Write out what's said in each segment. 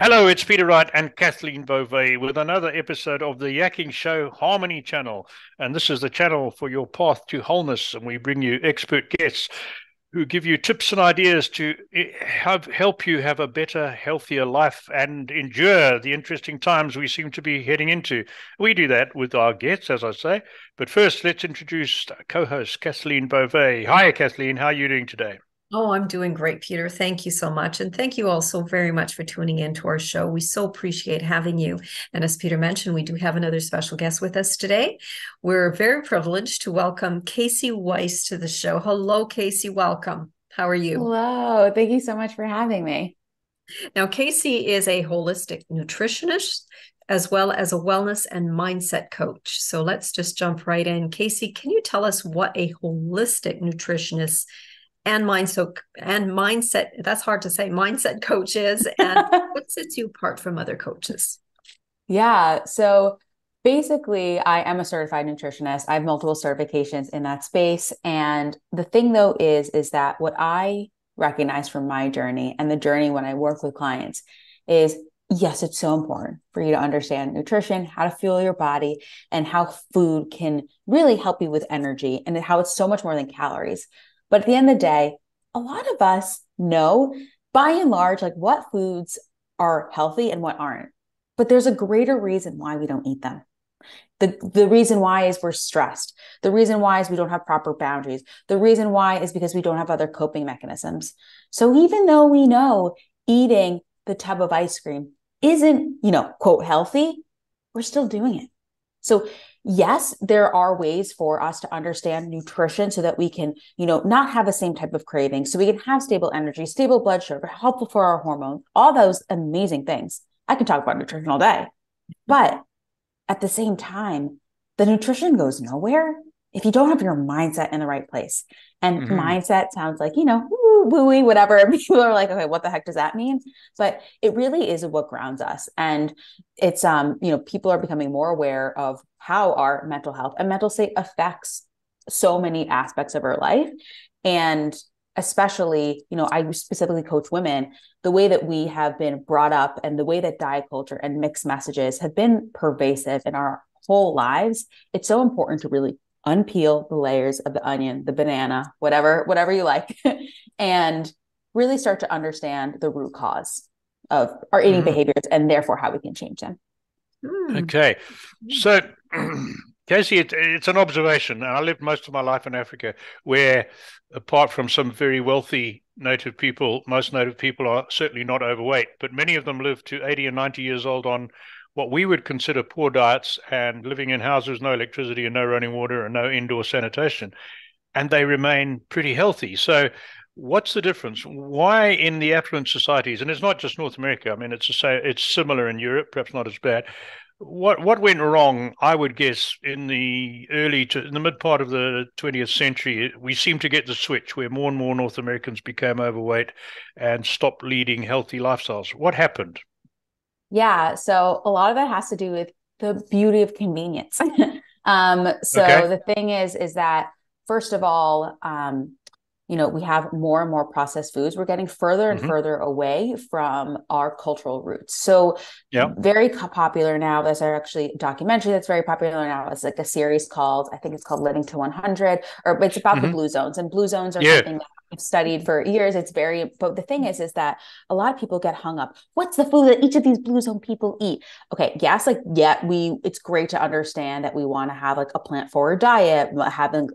Hello, it's Peter Wright and Kathleen Beauvais with another episode of the Yakking Show Harmony Channel. And this is the channel for your path to wholeness. And we bring you expert guests who give you tips and ideas to help you have a better, healthier life and endure the interesting times we seem to be heading into. We do that with our guests, as I say. But first, let's introduce co-host Kathleen Beauvais. Hi, Kathleen. How are you doing today? Oh, I'm doing great, Peter. Thank you so much. And thank you all so very much for tuning in to our show. We so appreciate having you. And as Peter mentioned, we do have another special guest with us today. We're very privileged to welcome Casey Weiss to the show. Hello, Casey. Welcome. How are you? Hello. Thank you so much for having me. Now, Casey is a holistic nutritionist, as well as a wellness and mindset coach. So let's just jump right in. Casey, can you tell us what a holistic nutritionist is? And mindset, that's hard to say, mindset coaches, and what sets you apart from other coaches? Yeah, so basically I am a certified nutritionist. I have multiple certifications in that space. And the thing though is that what I recognize from my journey and the journey when I work with clients is, yes, it's so important for you to understand nutrition, how to fuel your body, and how food can really help you with energy and how it's so much more than calories. But at the end of the day, a lot of us know by and large, like what foods are healthy and what aren't, but there's a greater reason why we don't eat them. The reason why is we're stressed. The reason why is we don't have proper boundaries. The reason why is because we don't have other coping mechanisms. So even though we know eating the tub of ice cream isn't, quote, healthy, we're still doing it. So yes, there are ways for us to understand nutrition so that we can, not have the same type of craving. So we can have stable energy, stable blood sugar, helpful for our hormones, all those amazing things. I can talk about nutrition all day, but at the same time, the nutrition goes nowhere if you don't have your mindset in the right place. And mindset sounds like, woo-woo, whatever. People are like, okay, what the heck does that mean? But it really is what grounds us. And it's, people are becoming more aware of how our mental health and mental state affects so many aspects of our life. And especially, I specifically coach women, the way that we have been brought up and the way that diet culture and mixed messages have been pervasive in our whole lives. It's so important to really unpeel the layers of the onion, the banana, whatever you like, and really start to understand the root cause of our eating behaviors and therefore how we can change them. Okay. So, Casey, it's an observation. And I lived most of my life in Africa where, apart from some very wealthy native people, most native people are certainly not overweight, but many of them live to 80 and 90 years old on what we would consider poor diets and living in houses, no electricity and no running water and no indoor sanitation. And they remain pretty healthy. So what's the difference? Why in the affluent societies, and it's not just North America, I mean, it's similar in Europe, perhaps not as bad. What went wrong, I would guess, in the mid part of the 20th century, we seem to get the switch where more and more North Americans became overweight and stopped leading healthy lifestyles. What happened? Yeah. So a lot of that has to do with the beauty of convenience. The thing is that first of all, we have more and more processed foods. We're getting further and further away from our cultural roots. So very popular now. There's actually a documentary that's very popular now. It's like a series called, I think it's called Living to 100, or it's about the blue zones, and blue zones are something that I've studied for years. But the thing is that a lot of people get hung up. What's the food that each of these blue zone people eat? Okay. Yes. It's great to understand that we want to have like a plant forward diet, having,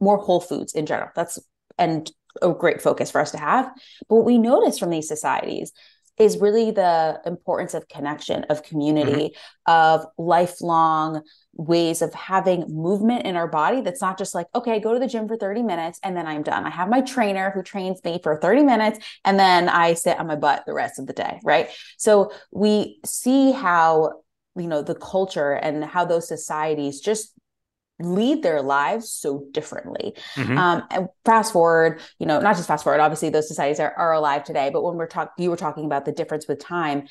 more whole foods in general. That's, and a great focus for us to have. But what we notice from these societies is really the importance of connection, of community, of lifelong ways of having movement in our body. That's not just like, okay, I go to the gym for 30 minutes and then I'm done. I have my trainer who trains me for 30 minutes and then I sit on my butt the rest of the day, right? So we see how, the culture and how those societies just lead their lives so differently. And fast forward, not just fast forward, obviously those societies are alive today, but when you were talking about the difference with time,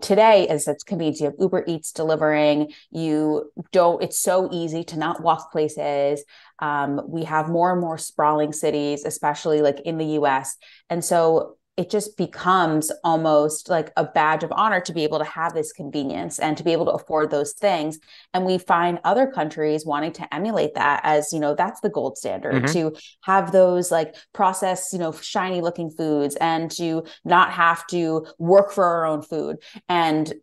today as it's convenient, you have Uber Eats delivering, it's so easy to not walk places. We have more and more sprawling cities, especially like in the US. And so it just becomes almost like a badge of honor to be able to have this convenience and to be able to afford those things. And we find other countries wanting to emulate that as, you know, that's the gold standard, to have those like processed, you know, shiny looking foods and to not have to work for our own food. And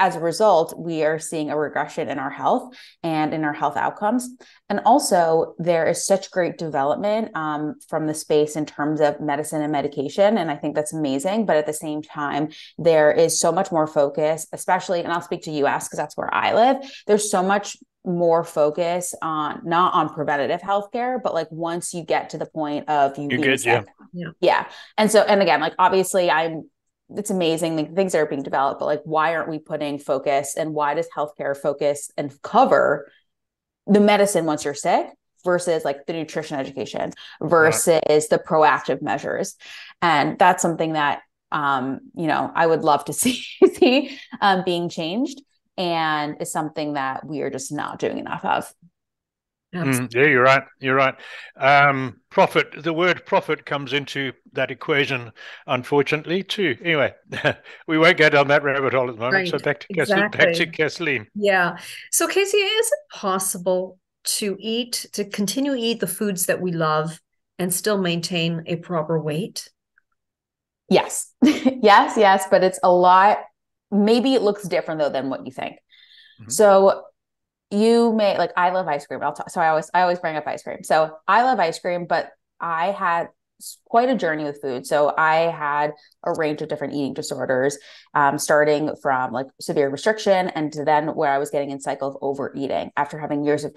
as a result, we are seeing a regression in our health and in our health outcomes. And also there is such great development from the space in terms of medicine and medication. And I think that's amazing. But at the same time, there is so much more focus, especially, and I'll speak to US because that's where I live. There's so much more focus on, not on preventative healthcare, but like once you get to the point of you being good, sick. Yeah. And so, and again, like obviously it's amazing, like, things that are being developed, but like, why aren't we putting focus, and why does healthcare focus and cover the medicine once you're sick versus like the nutrition education versus the proactive measures? And that's something that, you know, I would love to see being changed, and is something that we are just not doing enough of. Yeah, you're right. You're right. Profit. The word profit comes into that equation, unfortunately, too. Anyway, we won't get down that rabbit hole at the moment. Right. So back to Kathleen. Yeah. So Casey, is it possible to continue to eat the foods that we love and still maintain a proper weight? Yes. yes. But it's a lot. Maybe it looks different though than what you think. So. You may, like, I love ice cream. I always bring up ice cream. So I love ice cream, but I had quite a journey with food. So I had a range of different eating disorders, starting from like severe restriction, and to then where I was getting in cycle of overeating after having years of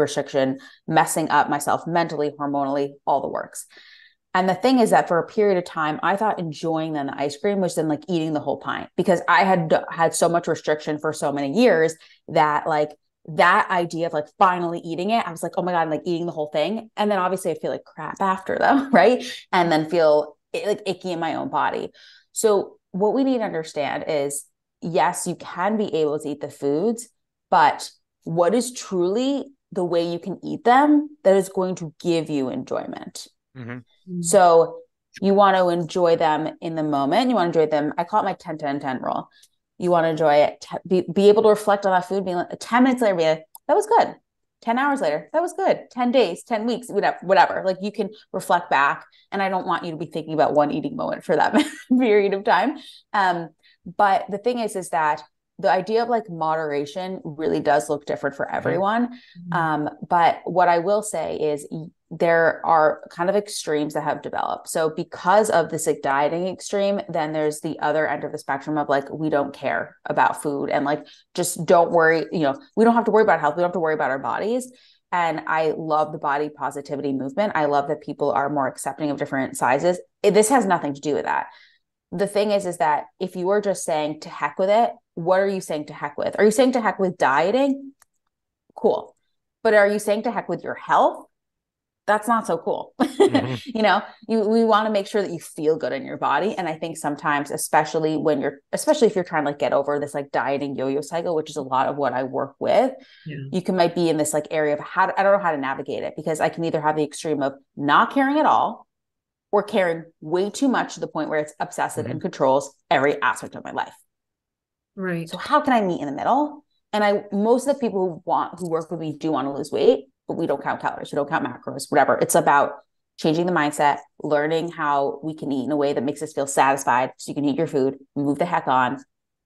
restriction, messing up myself mentally, hormonally, all the works. And the thing is that for a period of time, I thought enjoying then the ice cream was then like eating the whole pint, because I had so much restriction for so many years that like, that idea of like finally eating it, I was like, oh my God, I'm like eating the whole thing. And then obviously I feel like crap after though, right? And then feel like icky in my own body. So what we need to understand is, yes, you can be able to eat the foods, but what is truly the way you can eat them that is going to give you enjoyment? So you want to enjoy them in the moment. You want to enjoy them. I call it my 10-10-10 rule. You want to enjoy it, be able to reflect on that food, being like 10 minutes later, be like, that was good. 10 hours later, that was good. 10 days, 10 weeks, whatever. Like you can reflect back. And I don't want you to be thinking about one eating moment for that period of time. But the thing is that the idea of like moderation really does look different for everyone. But what I will say is there are kind of extremes that have developed. So because of this like dieting extreme, then there's the other end of the spectrum of like, we don't care about food and like, just don't worry, you know, we don't have to worry about health. We don't have to worry about our bodies. And I love the body positivity movement. I love that people are more accepting of different sizes. This has nothing to do with that. The thing is that if you are just saying to heck with it, what are you saying to heck with? Are you saying to heck with dieting? Cool. But are you saying to heck with your health? That's not so cool. You know, we want to make sure that you feel good in your body. And I think sometimes, especially if you're trying to like get over this like dieting yo-yo cycle, which is a lot of what I work with, you can might be in this like area of I don't know how to navigate it, because I can either have the extreme of not caring at all or caring way too much to the point where it's obsessive and controls every aspect of my life. Right. So how can I meet in the middle? And most of the people who work with me do want to lose weight, but we don't count calories. We don't count macros, whatever. It's about changing the mindset, learning how we can eat in a way that makes us feel satisfied. So you can eat your food, move the heck on,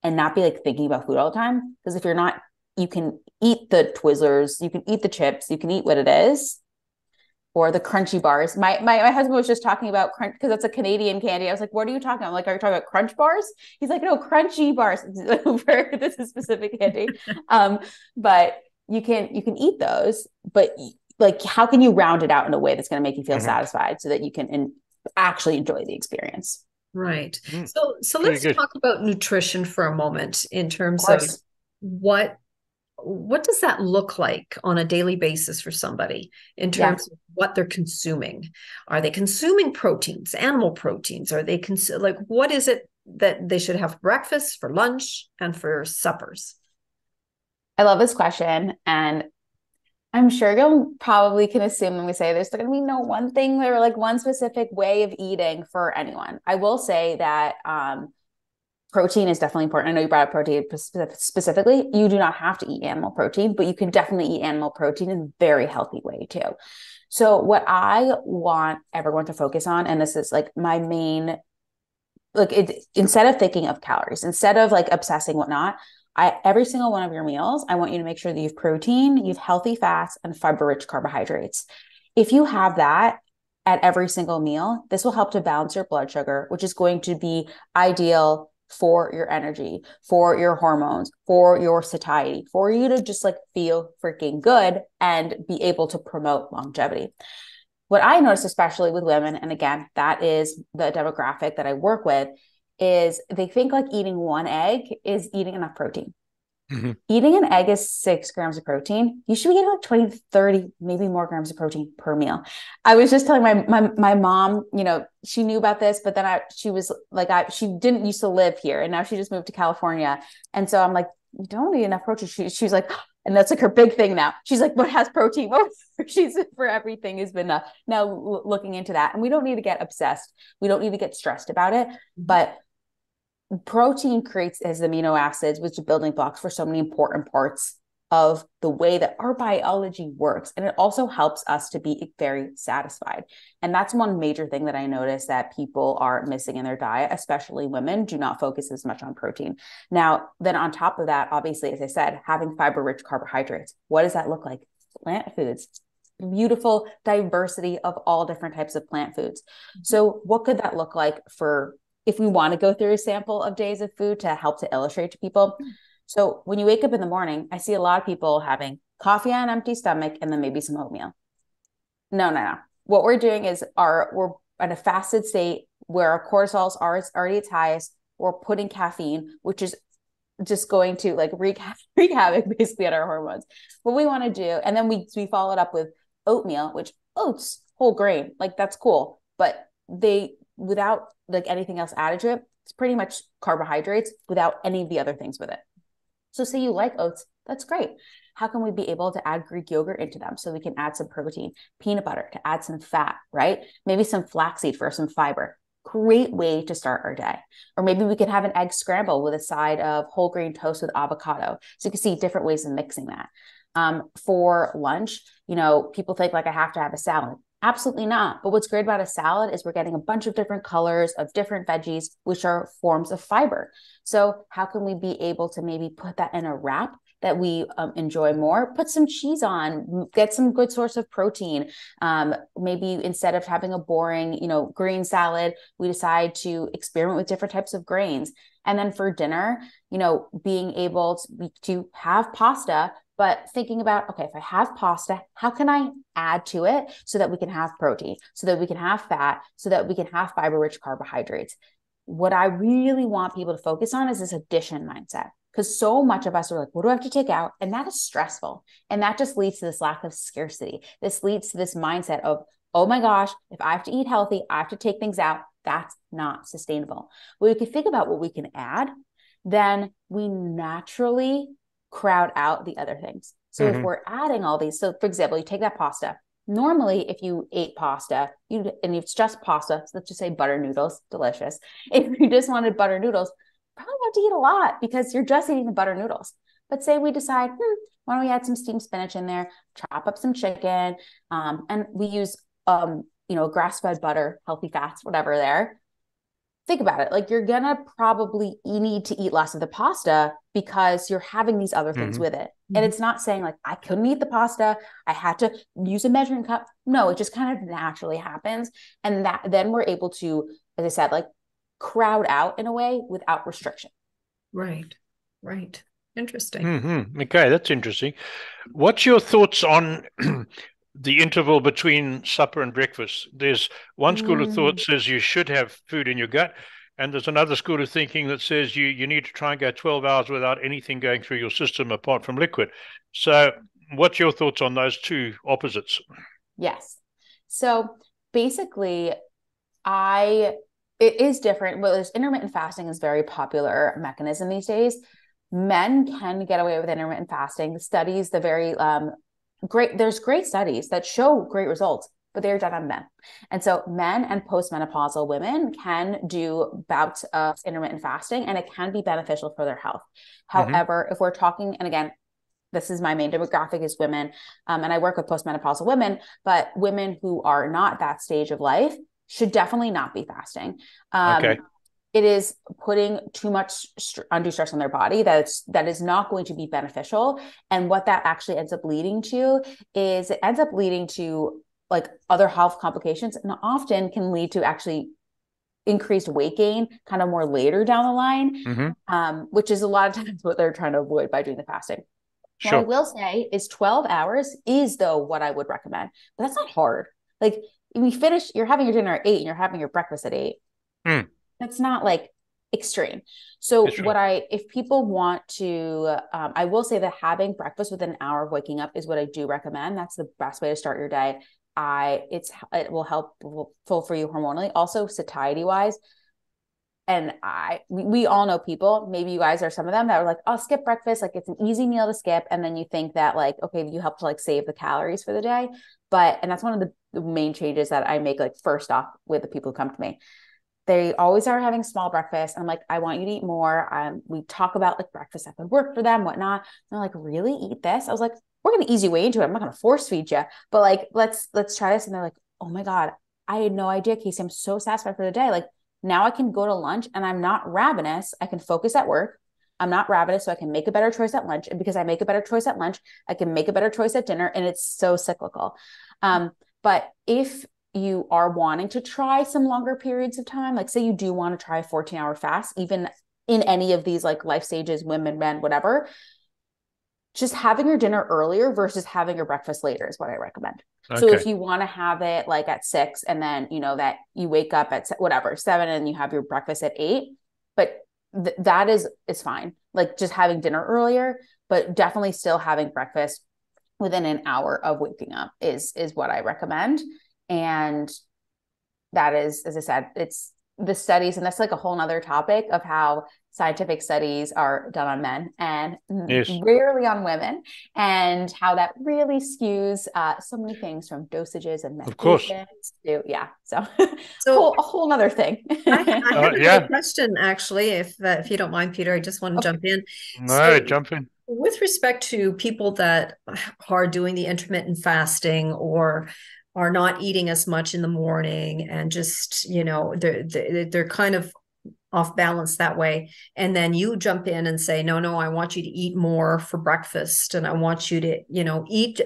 and not be like thinking about food all the time. Because if you're not, you can eat the Twizzlers, you can eat the chips, you can eat what it is, or the crunchy bars. My husband was just talking about crunch, because that's a Canadian candy. I was like, what are you talking about? I'm like, are you talking about crunch bars? He's like, no, crunchy bars. This is specific candy. But you can eat those, but like, how can you round it out in a way that's going to make you feel satisfied so that you can actually enjoy the experience? Right. So let's talk about nutrition for a moment in terms of what does that look like on a daily basis for somebody in terms of what they're consuming? Are they consuming proteins, animal proteins? Are they like, what is it that they should have for breakfast, for lunch, and for suppers? I love this question. And I'm sure you probably can assume when we say there's going to be no one thing or like one specific way of eating for anyone. I will say that protein is definitely important. I know you brought up protein specifically. You do not have to eat animal protein, but you can definitely eat animal protein in a very healthy way too. So what I want everyone to focus on, and this is like my main, like it, instead of thinking of calories, instead of like obsessing whatnot, every single one of your meals, I want you to make sure that you have protein, you have healthy fats, and fiber-rich carbohydrates. If you have that at every single meal, this will help to balance your blood sugar, which is going to be ideal for your energy, for your hormones, for your satiety, for you to just like feel freaking good and be able to promote longevity. What I notice, especially with women, and again, that is the demographic that I work with, is they think like eating one egg is eating enough protein. Mm-hmm. Eating an egg is 6 grams of protein. You should be getting like 20 to 30, maybe more grams of protein per meal. I was just telling my mom, you know, she knew about this, but then she didn't used to live here and now she just moved to California. And so I'm like, you don't need enough protein. She's like, and that's like her big thing now. She's like, what has protein? She's for everything has been enough. Now looking into that. And we don't need to get obsessed. We don't need to get stressed about it, but protein creates as amino acids, which are building blocks for so many important parts of the way that our biology works. And it also helps us to be very satisfied. And that's one major thing that I notice that people are missing in their diet, especially women, do not focus as much on protein. Now, then on top of that, obviously, as I said, having fiber-rich carbohydrates, what does that look like? Plant foods, beautiful diversity of all different types of plant foods. So what could that look like for if we want to go through a sample of days of food to help to illustrate to people. So when you wake up in the morning, I see a lot of people having coffee on an empty stomach and then maybe some oatmeal. No. What we're doing is we're in a fasted state where our cortisols are already its highest. We're putting caffeine, which is just going to like wreak havoc basically on our hormones. What we want to do, and then we follow it up with oatmeal, which oats, whole grain, like that's cool. But without like anything else added to it, it's pretty much carbohydrates without any of the other things with it. So say you like oats, that's great. How can we be able to add Greek yogurt into them so we can add some protein, peanut butter to add some fat, right? Maybe some flaxseed for some fiber. Great way to start our day. Or maybe we could have an egg scramble with a side of whole grain toast with avocado. So you can see different ways of mixing that. For lunch, you know, people think like I have to have a salad. Absolutely not. But what's great about a salad is we're getting a bunch of different colors of different veggies, which are forms of fiber. So how can we be able to maybe put that in a wrap that we enjoy more, put some cheese on, get some good source of protein. Maybe instead of having a boring, you know, green salad, we decide to experiment with different types of grains. And then for dinner, you know, being able to have pasta, but thinking about, okay, if I have pasta, how can I add to it so that we can have protein, so that we can have fat, so that we can have fiber-rich carbohydrates? What I really want people to focus on is this addition mindset, because so much of us are like, what do I have to take out? And that is stressful. And that just leads to this lack of scarcity. This leads to this mindset of, oh my gosh, if I have to eat healthy, I have to take things out. That's not sustainable. Well, if you think about what we can add, then we naturally crowd out the other things. So mm-hmm. if we're adding all these, so for example, you take that pasta. Normally, if you ate pasta, and it's just pasta, so let's just say butter noodles, delicious. If you just wanted butter noodles, probably have to eat a lot because you're just eating the butter noodles. But say we decide, why don't we add some steamed spinach in there, chop up some chicken, and we use you know, grass-fed butter, healthy fats, whatever there. Think about it. Like you're going to probably need to eat less of the pasta because you're having these other things mm-hmm. with it. Mm-hmm. And it's not saying like, I couldn't eat the pasta. I had to use a measuring cup. No, it just kind of naturally happens. And then we're able to, as I said, like crowd out in a way without restriction. Right. Interesting. Mm-hmm. Okay. That's interesting. What's your thoughts on the interval between supper and breakfast? There's one school of thought says you should have food in your gut. And there's another school of thinking that says you need to try and go 12 hours without anything going through your system apart from liquid. So what's your thoughts on those two opposites? Yes. So basically, it is different. Well, there's intermittent fasting is a very popular mechanism these days. Men can get away with intermittent fasting. The studies, the very there's great studies that show great results, but they're done on men. And so men and postmenopausal women can do bouts of intermittent fasting, and it can be beneficial for their health. However, if we're talking, and again, this is my main demographic is women. And I work with postmenopausal women, but women who are not that stage of life should definitely not be fasting. It is putting too much undue stress on their body that is not going to be beneficial. And what that actually ends up leading to is it ends up leading to like other health complications, and often can lead to actually increased weight gain kind of more later down the line, which is a lot of times what they're trying to avoid by doing the fasting. Sure. What I will say is 12 hours is though what I would recommend, but that's not hard. Like you're having your dinner at 8 and you're having your breakfast at 8. Mm. That's not like extreme. So if people want to, I will say that having breakfast within an hour of waking up is what I do recommend. That's the best way to start your day. It will help full for you hormonally. Also satiety wise. And we all know people, maybe you guys are some of them that are like, I'll skip breakfast. Like it's an easy meal to skip. And then you think that like, okay, you helped to like save the calories for the day. And that's one of the main changes that I make, like first off with the people who come to me. They always are having small breakfast. I'm like, I want you to eat more. We talk about like breakfast that could work for them, whatnot. And they're like, really eat this? I was like, we're going to ease you way into it. I'm not going to force feed you, but like, let's try this. And they're like, oh my God, I had no idea, Casey. I'm so satisfied for the day. Like now I can go to lunch and I'm not ravenous. I can focus at work. I'm not ravenous. So I can make a better choice at lunch. And because I make a better choice at lunch, I can make a better choice at dinner. And it's so cyclical. But if you are wanting to try some longer periods of time, like say you do want to try a 14-hour fast, even in any of these like life stages, women, men, whatever, just having your dinner earlier versus having your breakfast later is what I recommend. Okay. So if you want to have it like at 6 and then, you know, that you wake up at 7 and you have your breakfast at 8, but that is fine. Like just having dinner earlier, but definitely still having breakfast within an hour of waking up is what I recommend. And that is, as I said, it's the studies, and that's like a whole nother topic of how scientific studies are done on men and rarely on women, and how that really skews so many things from dosages and medications. Of course. To, yeah. So a whole nother thing. I have a question, actually, if you don't mind, Peter. I just want to jump in. Jump in. With respect to people that are doing the intermittent fasting or are not eating as much in the morning and just, you know, they're kind of off balance that way. And then you jump in and say, no, I want you to eat more for breakfast. And I want you to, you know, eat.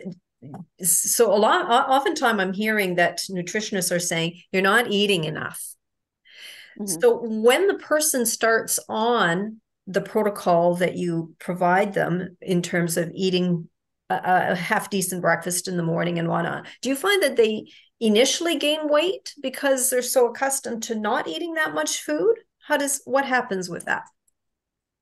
So oftentimes I'm hearing that nutritionists are saying, you're not eating enough. Mm-hmm. So when the person starts on the protocol that you provide them in terms of eating a half decent breakfast in the morning and whatnot, do you find that they initially gain weight because they're so accustomed to not eating that much food? What happens with that?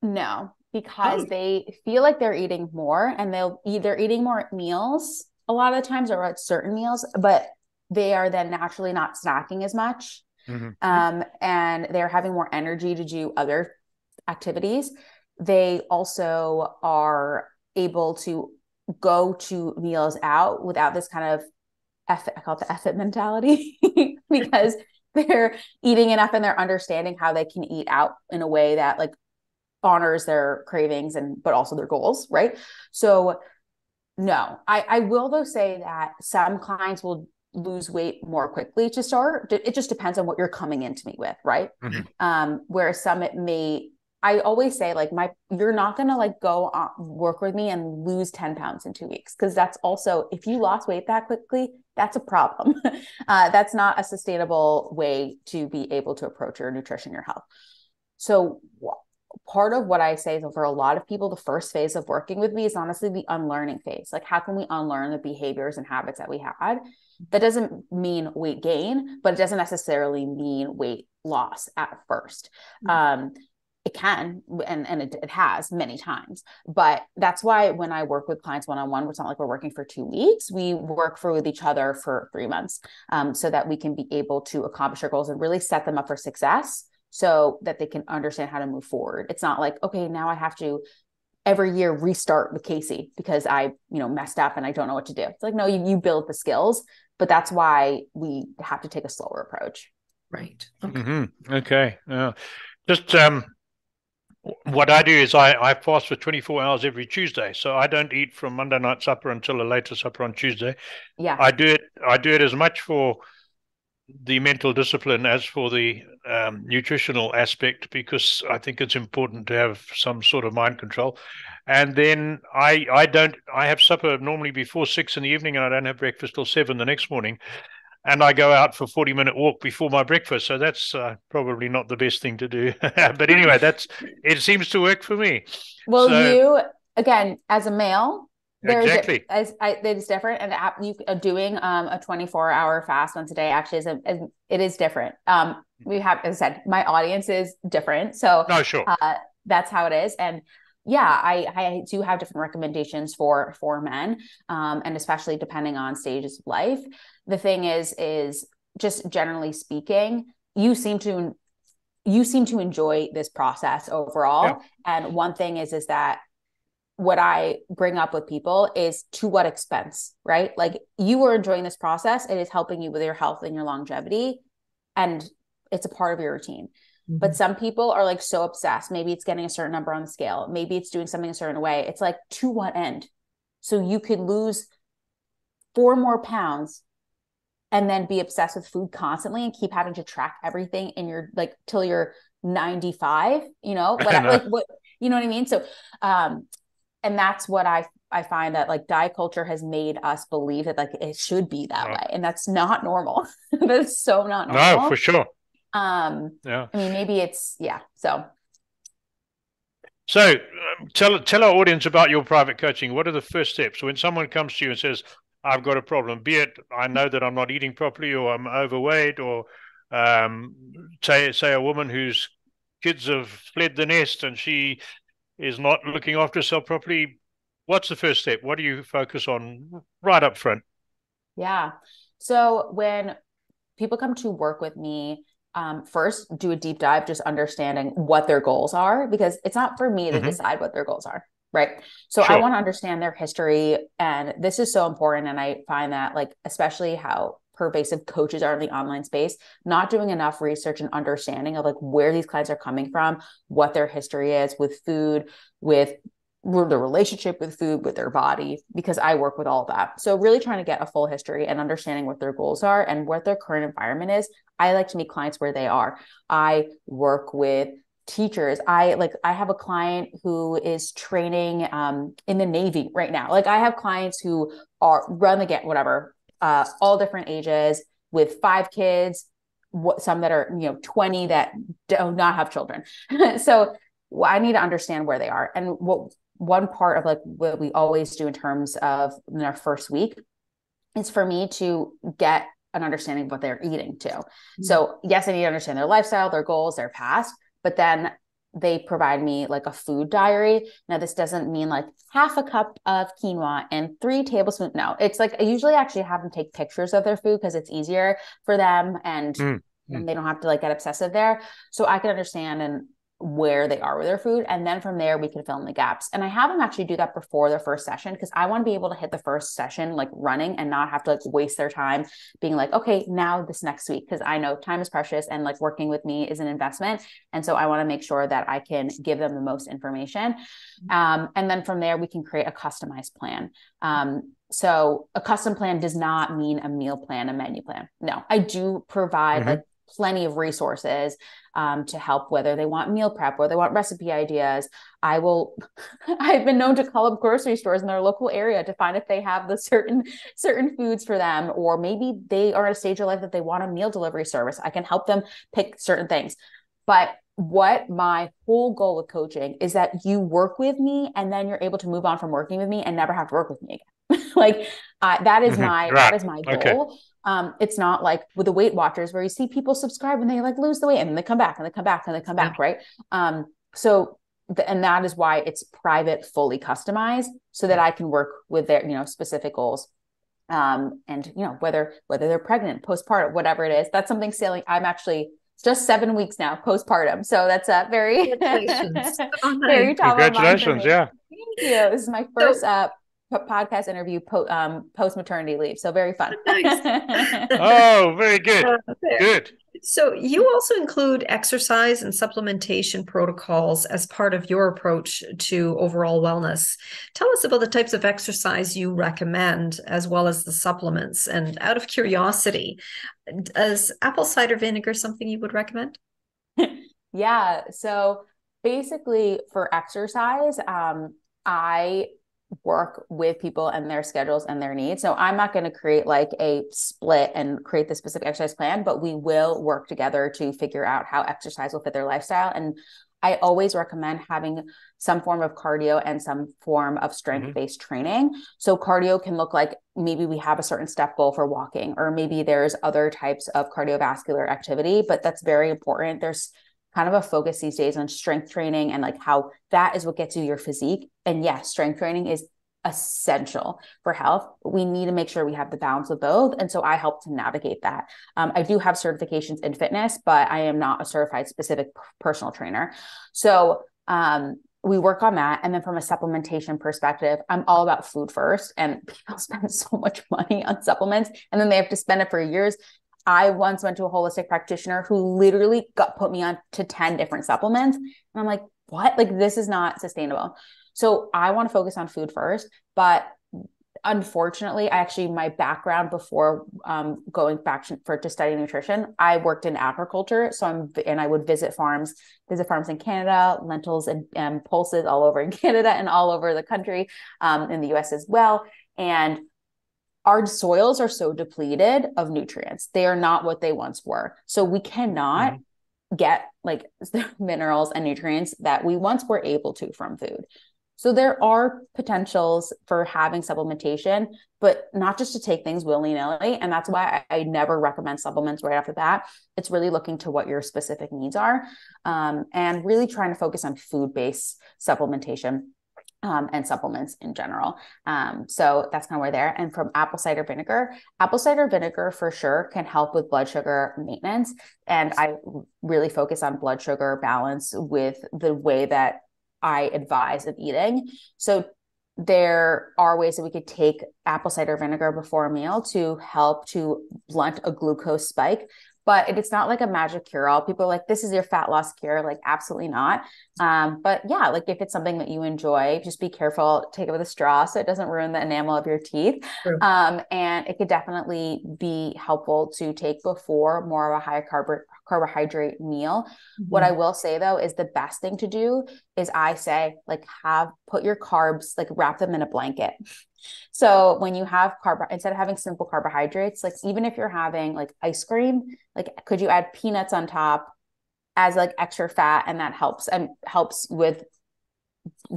No, because they feel like they're eating more, and they'll either eating more at meals a lot of the times or at certain meals, but they are then naturally not snacking as much. Mm-hmm. And they're having more energy to do other activities. They also are able to go to meals out without this kind of I call it the F it mentality, because they're eating enough and they're understanding how they can eat out in a way that like honors their cravings but also their goals. Right. So no, I will though say that some clients will lose weight more quickly to start. It just depends on what you're coming in to me with. Right. Mm-hmm. Whereas some it may, I always say like you're not going to like go work with me and lose 10 pounds in 2 weeks. Cause that's also, if you lost weight that quickly, that's a problem. That's not a sustainable way to be able to approach your nutrition, your health. So part of what I say is for a lot of people, the first phase of working with me is honestly the unlearning phase. Like how can we unlearn the behaviors and habits that we had? That doesn't mean weight gain, but it doesn't necessarily mean weight loss at first. It can, and it has many times, but that's why when I work with clients one-on-one, it's not like we're working for 2 weeks. We work with each other for 3 months, so that we can be able to accomplish our goals and really set them up for success so that they can understand how to move forward. It's not like, okay, now I have to every year restart with Casey because I, messed up and I don't know what to do. It's like, no, you build the skills, but that's why we have to take a slower approach. Right. Okay. Mm-hmm. Okay. What I do is I fast for 24 hours every Tuesday. So I don't eat from Monday night supper until a later supper on Tuesday. Yeah. I do it as much for the mental discipline as for the nutritional aspect, because I think it's important to have some sort of mind control. And then I have supper normally before 6 in the evening, and I don't have breakfast till 7 the next morning. And I go out for a 40-minute walk before my breakfast. So that's probably not the best thing to do. But anyway, it seems to work for me. Well, you, again, as a male, exactly. It's different. And you are doing a 24-hour fast once a day actually is different. We have, as I said, my audience is different. So no, sure. That's how it is. And yeah, I do have different recommendations for men, and especially depending on stages of life. The thing is just generally speaking, you seem to enjoy this process overall. Yeah. And one thing is that what I bring up with people is to what expense, right? Like, you are enjoying this process. It is helping you with your health and your longevity, and it's a part of your routine. But some people are like so obsessed. Maybe it's getting a certain number on the scale. Maybe it's doing something a certain way. It's like, to what end? So you could lose 4 more pounds and then be obsessed with food constantly and keep having to track everything in your, like, till you're 95, you know what I mean? So, and that's what I find that, like, diet culture has made us believe that, like, it should be that way. And that's not normal. That's so not normal. No, for sure. Yeah. I mean, maybe it's, yeah. So tell our audience about your private coaching. What are the first steps when someone comes to you and says, I've got a problem, be it, I know that I'm not eating properly, or I'm overweight, or, say a woman whose kids have fled the nest and she is not looking after herself properly. What's the first step? What do you focus on right up front? Yeah. So when people come to work with me, first, do a deep dive, just understanding what their goals are, because it's not for me to decide what their goals are, right? So sure. I want to understand their history, and this is so important. And I find that, like, especially how pervasive coaches are in the online space, not doing enough research and understanding of, like, where these clients are coming from, what their history is with food, with the relationship with food, with their body, because I work with all that. So really trying to get a full history and understanding what their goals are and what their current environment is. I like to meet clients where they are. I work with teachers. I have a client who is training in the Navy right now. Like, I have clients who are all different ages, with 5 kids, some that are, 20 that do not have children. So I need to understand where they are. And one part of, like, what we always do in terms of in our first week is for me to get an understanding of what they're eating too. Mm-hmm. So yes, I need to understand their lifestyle, their goals, their past, but then they provide me, like, a food diary. Now, this doesn't mean, like, half a cup of quinoa and 3 tablespoons. No, it's like, I usually actually have them take pictures of their food because it's easier for them, and they don't have to, like, get obsessive there. So I can understand where they are with their food. And then from there, we can fill in the gaps. And I have them actually do that before their first session, because I want to be able to hit the first session, like, running, and not have to, like, waste their time being like, okay, now this next week, because I know time is precious, and, like, working with me is an investment. And so I want to make sure that I can give them the most information. And then from there, we can create a customized plan. So a custom plan does not mean a meal plan, a menu plan. No, I do provide like plenty of resources to help, whether they want meal prep, whether they want recipe ideas. I've been known to call up grocery stores in their local area to find if they have the certain foods for them, or maybe they are at a stage of life that they want a meal delivery service. I can help them pick certain things. But what my whole goal with coaching is that you work with me, and then you're able to move on from working with me and never have to work with me again. Like, that is my goal. Okay. It's not like with the Weight Watchers where you see people subscribe and they, like, lose the weight and then they come back and they come back and they come back. Right. And that is why it's private, fully customized, so that I can work with their, specific goals. And whether they're pregnant, postpartum, whatever it is, that's something sailing. I'm actually just 7 weeks now postpartum. So that's a very, very top of mind for me. Congratulations. Yeah. you. This is my first podcast interview post maternity leave, so very fun. Nice. Oh, very good. Good. So you also include exercise and supplementation protocols as part of your approach to overall wellness. Tell us about the types of exercise you recommend, as well as the supplements. And out of curiosity, is apple cider vinegar something you would recommend? Yeah. So basically for exercise, I work with people and their schedules and their needs. So I'm not going to create like a split and create the specific exercise plan, but we will work together to figure out how exercise will fit their lifestyle. And I always recommend having some form of cardio and some form of strength-based training. So cardio can look like maybe we have a certain step goal for walking, or maybe there's other types of cardiovascular activity, but that's very important. There's kind of a focus these days on strength training and like how that is what gets you your physique. And yes, strength training is essential for health, but we need to make sure we have the balance of both. And so I help to navigate that. I do have certifications in fitness, but I am not a certified specific personal trainer. So, we work on that. And then from a supplementation perspective, I'm all about food first, and people spend so much money on supplements and then they have to spend it for years. I once went to a holistic practitioner who literally put me on to 10 different supplements. And I'm like, what? Like, this is not sustainable. So I want to focus on food first, but unfortunately, my background before going back to study nutrition, I worked in agriculture. So I would visit farms in Canada, lentils and pulses all over in Canada and all over the country, in the US as well. And our soils are so depleted of nutrients. They are not what they once were. So we cannot get like the minerals and nutrients that we once were able to from food. So there are potentials for having supplementation, but not just to take things willy-nilly. And that's why I never recommend supplements right off the bat. It's really looking to what your specific needs are, and really trying to focus on food-based supplementation. And supplements in general. So that's kind of where there. And from apple cider vinegar for sure can help with blood sugar maintenance. And I really focus on blood sugar balance with the way that I advise of eating. So there are ways that we could take apple cider vinegar before a meal to help to blunt a glucose spike. But it's not like a magic cure-all. People are like, this is your fat loss cure. Like, absolutely not. But yeah, like if it's something that you enjoy, just be careful, take it with a straw so it doesn't ruin the enamel of your teeth. Sure. And it could definitely be helpful to take before more of a high carbohydrate meal. Mm-hmm. What I will say though, is the best thing to do is I say like put your carbs, like wrap them in a blanket. So when you have instead of having simple carbohydrates, like even if you're having like ice cream, like could you add peanuts on top as like extra fat? And that helps with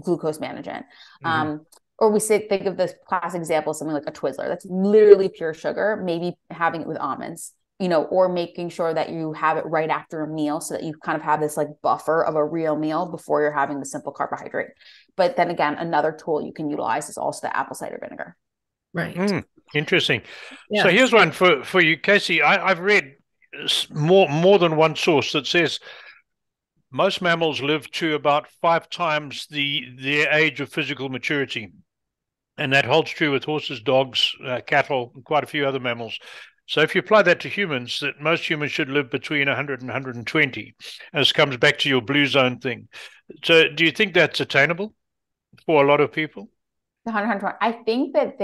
glucose management. Mm-hmm. Or we think of this classic example, something like a Twizzler. That's literally pure sugar, maybe having it with almonds, or making sure that you have it right after a meal so that you kind of have this like buffer of a real meal before you're having the simple carbohydrate. But then again, another tool you can utilize is also the apple cider vinegar. Right. Interesting. Yeah. So here's one for you, Casey. I've read more than one source that says most mammals live to about 5 times their age of physical maturity. And that holds true with horses, dogs, cattle, and quite a few other mammals. So if you apply that to humans, that most humans should live between 100 and 120. And this comes back to your blue zone thing. So do you think that's attainable for a lot of people? 120. I think that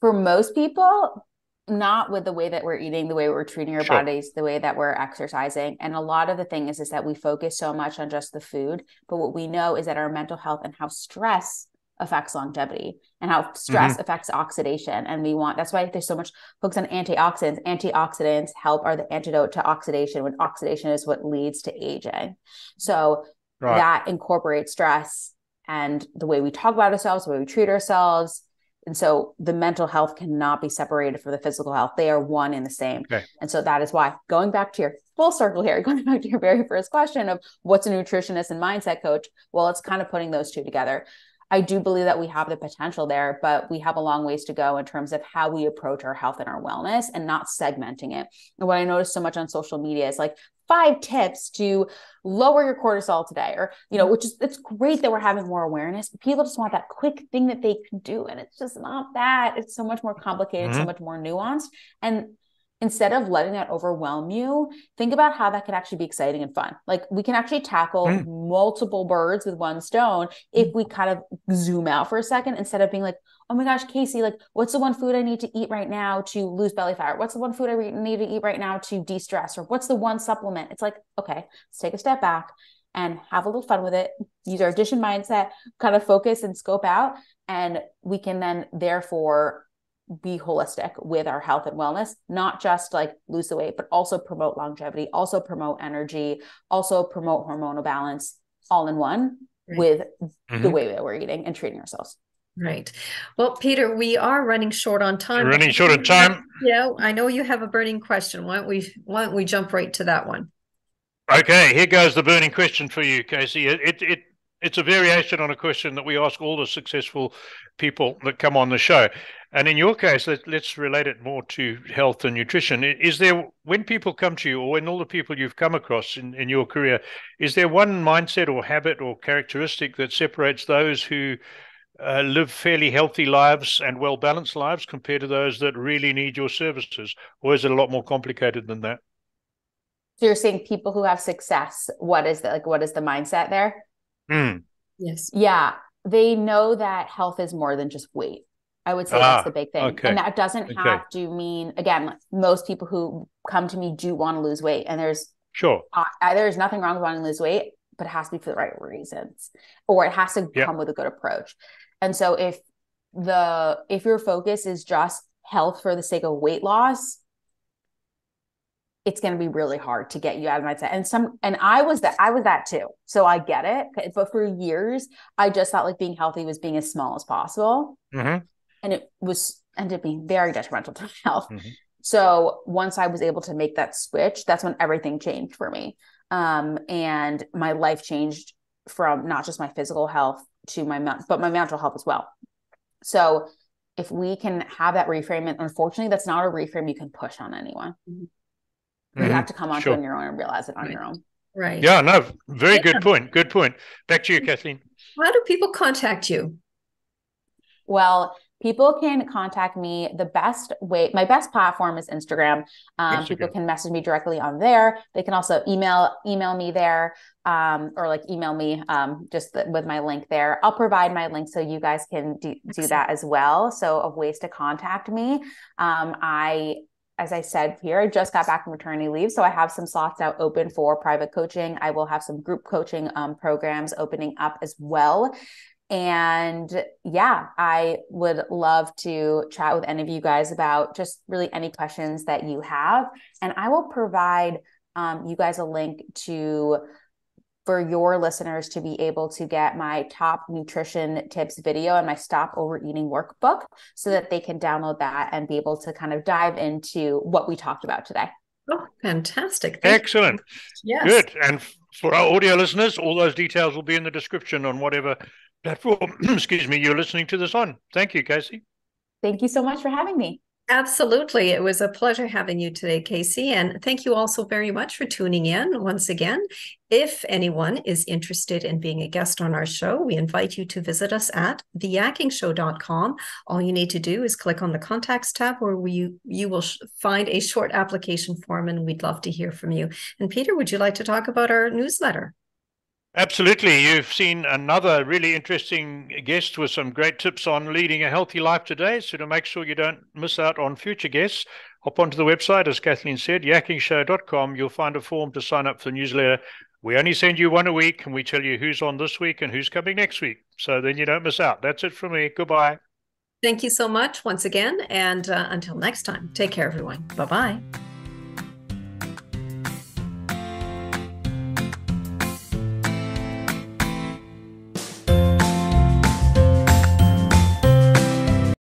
for most people, not with the way that we're eating, the way we're treating our bodies, the way that we're exercising. And a lot of the thing is that we focus so much on just the food, but what we know is that our mental health and how stress affects longevity and how stress affects oxidation. And that's why there's so much focus on antioxidants. Antioxidants are the antidote to oxidation, when oxidation is what leads to aging. So that incorporates stress and the way we talk about ourselves, the way we treat ourselves. And so the mental health cannot be separated from the physical health. They are one in the same. Okay. And so that is why, going back to your full circle here, going back to your very first question of what's a nutritionist and mindset coach, well, it's kind of putting those two together. I do believe that we have the potential there, but we have a long ways to go in terms of how we approach our health and our wellness and not segmenting it. And what I notice so much on social media is like 5 tips to lower your cortisol today, or, you know, which is, it's great that we're having more awareness, but people just want that quick thing that they can do. And it's just not that. It's so much more complicated, so much more nuanced. And instead of letting that overwhelm you, think about how that could actually be exciting and fun. Like, we can actually tackle multiple birds with one stone if we kind of zoom out for a second, instead of being like, oh my gosh, Casey, like, what's the one food I need to eat right now to lose belly fat? Or what's the one food I need to eat right now to de-stress? Or what's the one supplement? It's like, okay, let's take a step back and have a little fun with it. Use our addition mindset, kind of focus and scope out. And we can then therefore be holistic with our health and wellness, not just like lose the weight, but also promote longevity, also promote energy, also promote hormonal balance, all in one with the way that we're eating and treating ourselves. Right. Well, Peter, we are running short on time. We're running short on time. Yeah, I know you have a burning question. Why don't we jump right to that one? Okay, here goes the burning question for you, Casey. It's a variation on a question that we ask all the successful people that come on the show. And in your case, let's relate it more to health and nutrition. Is there, when people come to you, or when all the people you've come across in your career, is there one mindset or habit or characteristic that separates those who live fairly healthy lives and well-balanced lives compared to those that really need your services? Or is it a lot more complicated than that? So you're saying people who have success, what is the mindset there? Yes. Yeah. They know that health is more than just weight. I would say that's the big thing. Okay. And that doesn't have to mean, again, like, most people who come to me do want to lose weight, and there's nothing wrong with wanting to lose weight, but it has to be for the right reasons, or it has to come with a good approach. And so if your focus is just health for the sake of weight loss, it's going to be really hard to get you out of mindset. And I was that too. So I get it. But for years, I just thought like being healthy was being as small as possible. And it ended up being very detrimental to health. So once I was able to make that switch, that's when everything changed for me. And my life changed from not just my physical health to but my mental health as well. So if we can have that reframe, and unfortunately that's not a reframe you can push on anyone. You have to come onto it on your own and realize it on your own. Right. Yeah, no, very good point. Good point. Back to you, Kathleen. How do people contact you? Well, people can contact me the best way. My best platform is Instagram. People can message me directly on there. They can also email me there, or like email me with my link there. I'll provide my link so you guys can do that as well. So of ways to contact me. As I said here, I just got back from maternity leave, so I have some slots out open for private coaching. I will have some group coaching programs opening up as well. And yeah, I would love to chat with any of you guys about just really any questions that you have. And I will provide you guys a link for your listeners to be able to get my top nutrition tips video and my Stop Overeating workbook, so that they can download that and be able to kind of dive into what we talked about today. Oh, fantastic. Excellent. Yes. Good. And for our audio listeners, all those details will be in the description on whatever platform, you're listening to this on. Thank you, Casey. Thank you so much for having me. Absolutely. It was a pleasure having you today, Casey. And thank you also very much for tuning in once again. If anyone is interested in being a guest on our show, we invite you to visit us at TheYakkingShow.com. All you need to do is click on the Contacts tab, where you will find a short application form, and we'd love to hear from you. And Peter, would you like to talk about our newsletter? Absolutely. You've seen another really interesting guest with some great tips on leading a healthy life today. So to make sure you don't miss out on future guests, hop onto the website, as Kathleen said, yakkingshow.com. You'll find a form to sign up for the newsletter. We only send you one a week, and we tell you who's on this week and who's coming next week. So then you don't miss out. That's it from me. Goodbye. Thank you so much once again. And until next time, take care, everyone. Bye-bye.